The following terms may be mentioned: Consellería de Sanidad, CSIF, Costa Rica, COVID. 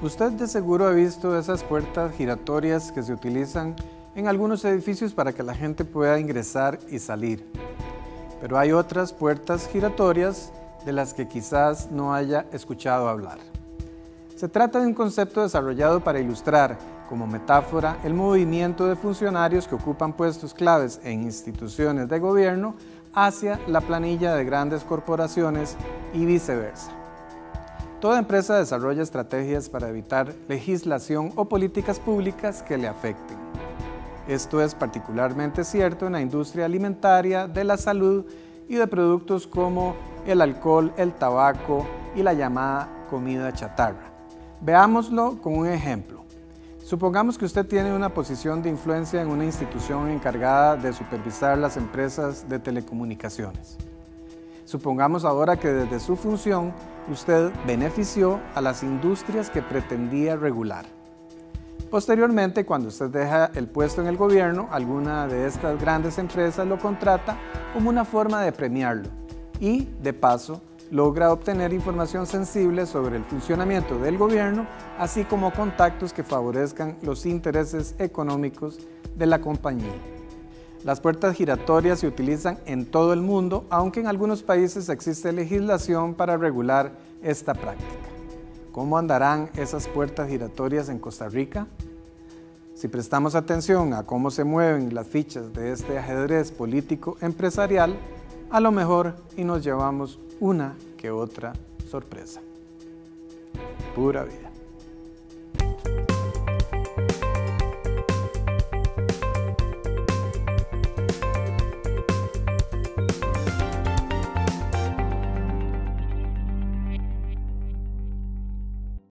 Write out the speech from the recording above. Usted de seguro ha visto esas puertas giratorias que se utilizan en algunos edificios para que la gente pueda ingresar y salir. Pero hay otras puertas giratorias de las que quizás no haya escuchado hablar. Se trata de un concepto desarrollado para ilustrar, como metáfora, el movimiento de funcionarios que ocupan puestos claves en instituciones de gobierno hacia la planilla de grandes corporaciones y viceversa. Toda empresa desarrolla estrategias para evitar legislación o políticas públicas que le afecten. Esto es particularmente cierto en la industria alimentaria, de la salud y de productos como el alcohol, el tabaco y la llamada comida chatarra. Veámoslo con un ejemplo. Supongamos que usted tiene una posición de influencia en una institución encargada de supervisar las empresas de telecomunicaciones. Supongamos ahora que desde su función usted benefició a las industrias que pretendía regular. Posteriormente, cuando usted deja el puesto en el gobierno, alguna de estas grandes empresas lo contrata como una forma de premiarlo y, de paso, logra obtener información sensible sobre el funcionamiento del gobierno, así como contactos que favorezcan los intereses económicos de la compañía. Las puertas giratorias se utilizan en todo el mundo, aunque en algunos países existe legislación para regular esta práctica. ¿Cómo andarán esas puertas giratorias en Costa Rica? Si prestamos atención a cómo se mueven las fichas de este ajedrez político-empresarial, a lo mejor y nos llevamos una que otra sorpresa. Pura vida.